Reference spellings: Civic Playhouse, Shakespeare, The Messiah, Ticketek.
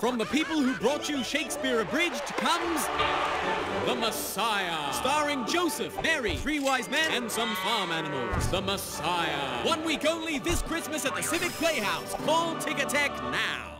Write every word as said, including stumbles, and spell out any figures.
From the people who brought you Shakespeare Abridged comes The Messiah, starring Joseph, Mary, three wise men, and some farm animals. The Messiah. One week only this Christmas at the Civic Playhouse. Call Ticketek now.